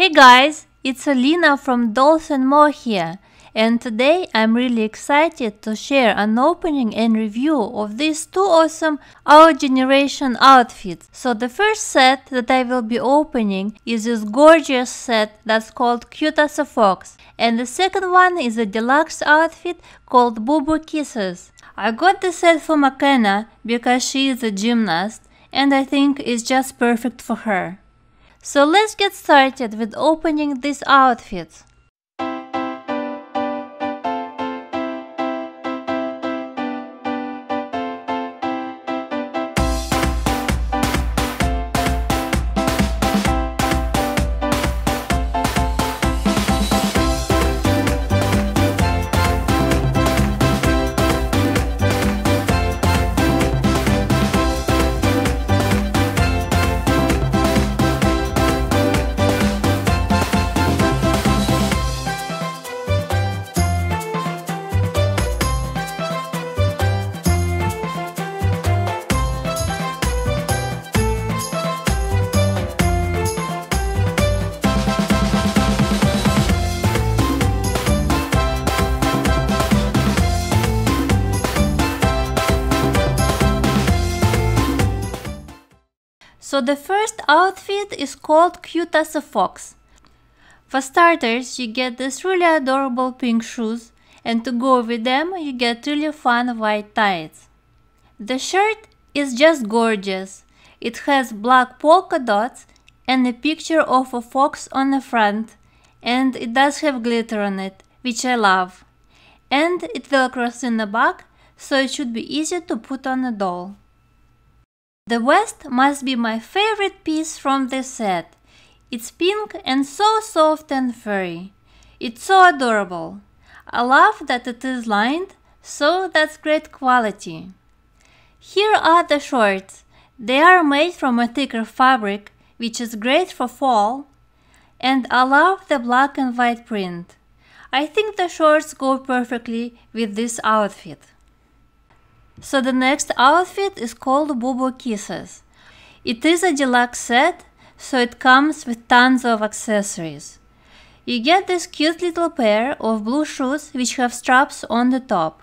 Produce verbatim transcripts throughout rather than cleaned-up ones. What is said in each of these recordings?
Hey guys, it's Alina from Dolls and More here, and today I'm really excited to share an opening and review of these two awesome Our Generation outfits. So the first set that I will be opening is this gorgeous set that's called Cute as a Fox, and the second one is a deluxe outfit called Boo Boo Kisses. I got this set for McKenna because she is a gymnast, and I think it's just perfect for her. So let's get started with opening these outfits. So the first outfit is called Cute as a Fox. For starters, you get these really adorable pink shoes, and to go with them you get really fun white tights. The shirt is just gorgeous. It has black polka dots and a picture of a fox on the front, and it does have glitter on it, which I love. And it velcros in the back, so it should be easy to put on a doll. The vest must be my favorite piece from this set. It's pink and so soft and furry. It's so adorable. I love that it is lined, so that's great quality. Here are the shorts. They are made from a thicker fabric, which is great for fall. And I love the black and white print. I think the shorts go perfectly with this outfit. So the next outfit is called Boo Boo Kisses. It is a deluxe set, so it comes with tons of accessories. You get this cute little pair of blue shoes which have straps on the top.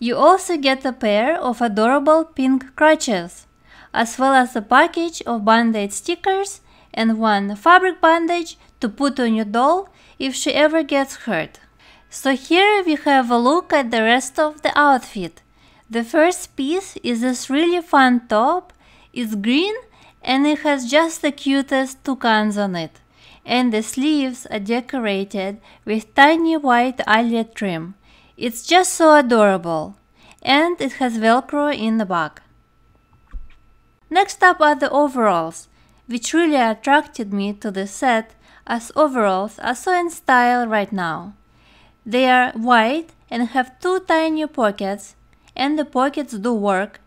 You also get a pair of adorable pink crutches, as well as a package of band-aid stickers and one fabric bandage to put on your doll if she ever gets hurt. So here we have a look at the rest of the outfit. The first piece is this really fun top. It's green and it has just the cutest toucans on it. And the sleeves are decorated with tiny white eyelet trim. It's just so adorable. And it has Velcro in the back. Next up are the overalls, which really attracted me to this set, as overalls are so in style right now. They are white and have two tiny pockets, and the pockets do work.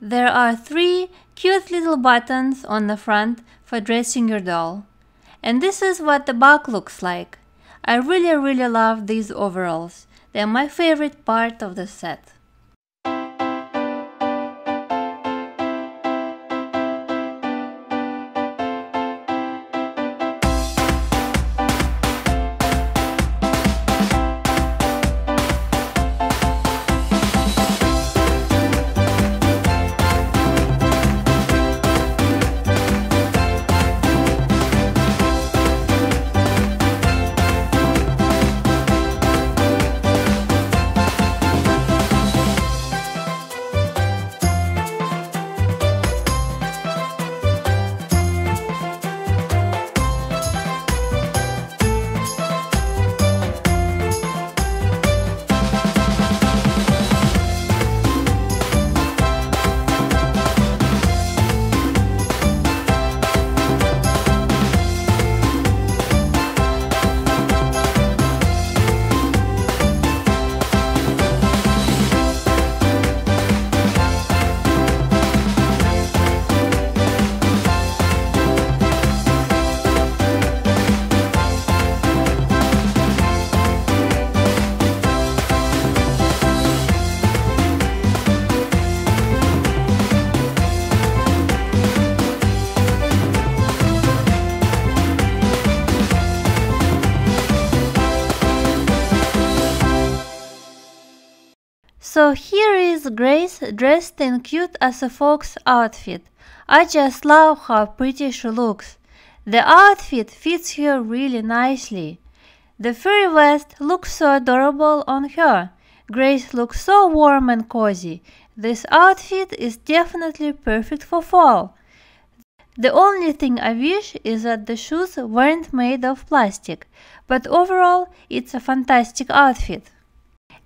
There are three cute little buttons on the front for dressing your doll. And this is what the back looks like. I really, really love these overalls. They're my favorite part of the set. So here is Grace dressed in Cute as a Fox outfit. I just love how pretty she looks. The outfit fits her really nicely. The furry vest looks so adorable on her. Grace looks so warm and cozy. This outfit is definitely perfect for fall. The only thing I wish is that the shoes weren't made of plastic, but overall it's a fantastic outfit.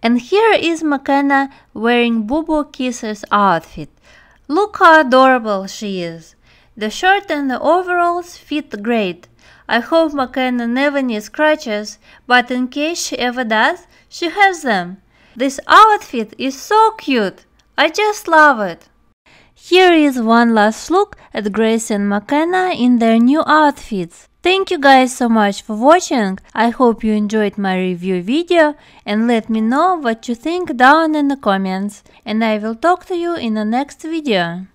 And here is McKenna wearing Boo Boo Kisses outfit. Look how adorable she is. The shirt and the overalls fit great. I hope McKenna never needs scratches, but in case she ever does, she has them. This outfit is so cute. I just love it. Here is one last look at Grace and McKenna in their new outfits. Thank you guys so much for watching. I hope you enjoyed my review video, and let me know what you think down in the comments, and I will talk to you in the next video.